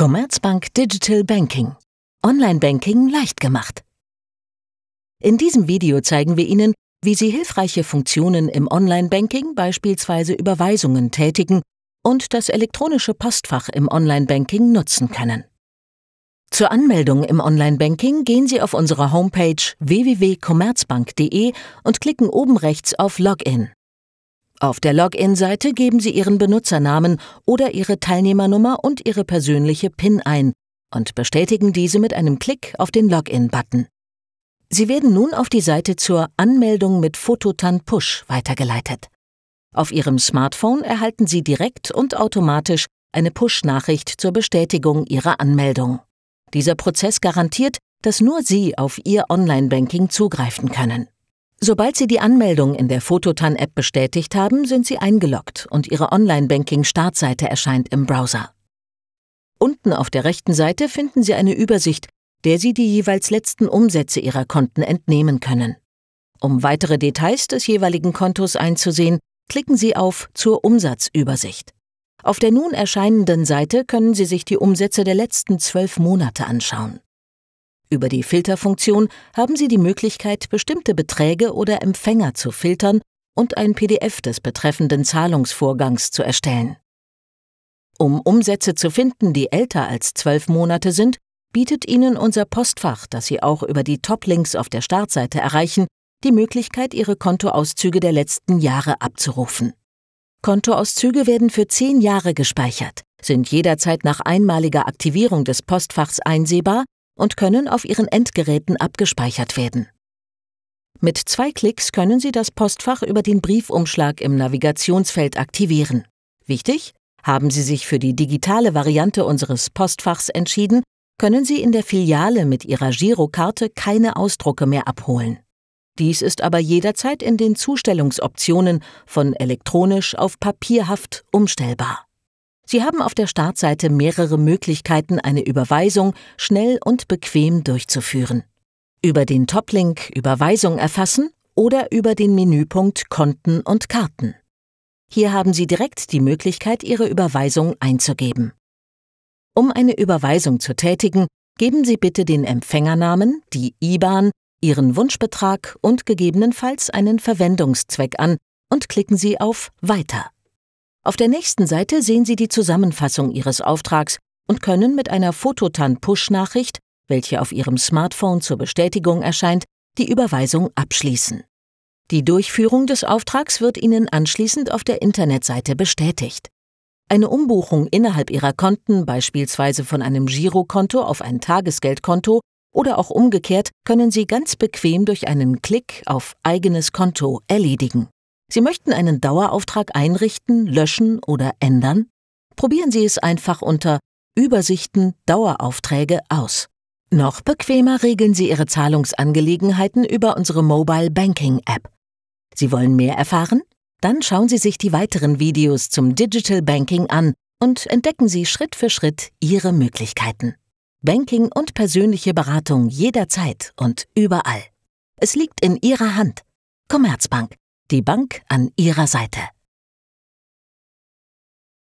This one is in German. Commerzbank Digital Banking. Online-Banking leicht gemacht. In diesem Video zeigen wir Ihnen, wie Sie hilfreiche Funktionen im Online-Banking, beispielsweise Überweisungen, tätigen und das elektronische Postfach im Online-Banking nutzen können. Zur Anmeldung im Online-Banking gehen Sie auf unsere Homepage www.commerzbank.de und klicken oben rechts auf Login. Auf der Login-Seite geben Sie Ihren Benutzernamen oder Ihre Teilnehmernummer und Ihre persönliche PIN ein und bestätigen diese mit einem Klick auf den Login-Button. Sie werden nun auf die Seite zur Anmeldung mit Phototan Push weitergeleitet. Auf Ihrem Smartphone erhalten Sie direkt und automatisch eine Push-Nachricht zur Bestätigung Ihrer Anmeldung. Dieser Prozess garantiert, dass nur Sie auf Ihr Online-Banking zugreifen können. Sobald Sie die Anmeldung in der Phototan-App bestätigt haben, sind Sie eingeloggt und Ihre Online-Banking-Startseite erscheint im Browser. Unten auf der rechten Seite finden Sie eine Übersicht, der Sie die jeweils letzten Umsätze Ihrer Konten entnehmen können. Um weitere Details des jeweiligen Kontos einzusehen, klicken Sie auf Zur Umsatzübersicht. Auf der nun erscheinenden Seite können Sie sich die Umsätze der letzten 12 Monate anschauen. Über die Filterfunktion haben Sie die Möglichkeit, bestimmte Beträge oder Empfänger zu filtern und ein PDF des betreffenden Zahlungsvorgangs zu erstellen. Um Umsätze zu finden, die älter als 12 Monate sind, bietet Ihnen unser Postfach, das Sie auch über die Top-Links auf der Startseite erreichen, die Möglichkeit, Ihre Kontoauszüge der letzten Jahre abzurufen. Kontoauszüge werden für 10 Jahre gespeichert, sind jederzeit nach einmaliger Aktivierung des Postfachs einsehbar und können auf Ihren Endgeräten abgespeichert werden. Mit 2 Klicks können Sie das Postfach über den Briefumschlag im Navigationsfeld aktivieren. Wichtig: Haben Sie sich für die digitale Variante unseres Postfachs entschieden, können Sie in der Filiale mit Ihrer Girokarte keine Ausdrucke mehr abholen. Dies ist aber jederzeit in den Zustellungsoptionen von elektronisch auf papierhaft umstellbar. Sie haben auf der Startseite mehrere Möglichkeiten, eine Überweisung schnell und bequem durchzuführen. Über den Top-Link Überweisung erfassen oder über den Menüpunkt Konten und Karten. Hier haben Sie direkt die Möglichkeit, Ihre Überweisung einzugeben. Um eine Überweisung zu tätigen, geben Sie bitte den Empfängernamen, die IBAN, Ihren Wunschbetrag und gegebenenfalls einen Verwendungszweck an und klicken Sie auf Weiter. Auf der nächsten Seite sehen Sie die Zusammenfassung Ihres Auftrags und können mit einer Phototan-Push-Nachricht, welche auf Ihrem Smartphone zur Bestätigung erscheint, die Überweisung abschließen. Die Durchführung des Auftrags wird Ihnen anschließend auf der Internetseite bestätigt. Eine Umbuchung innerhalb Ihrer Konten, beispielsweise von einem Girokonto auf ein Tagesgeldkonto oder auch umgekehrt, können Sie ganz bequem durch einen Klick auf Eigenes Konto erledigen. Sie möchten einen Dauerauftrag einrichten, löschen oder ändern? Probieren Sie es einfach unter Übersichten Daueraufträge aus. Noch bequemer regeln Sie Ihre Zahlungsangelegenheiten über unsere Mobile Banking App. Sie wollen mehr erfahren? Dann schauen Sie sich die weiteren Videos zum Digital Banking an und entdecken Sie Schritt für Schritt Ihre Möglichkeiten. Banking und persönliche Beratung jederzeit und überall. Es liegt in Ihrer Hand. Commerzbank. Die Bank an Ihrer Seite.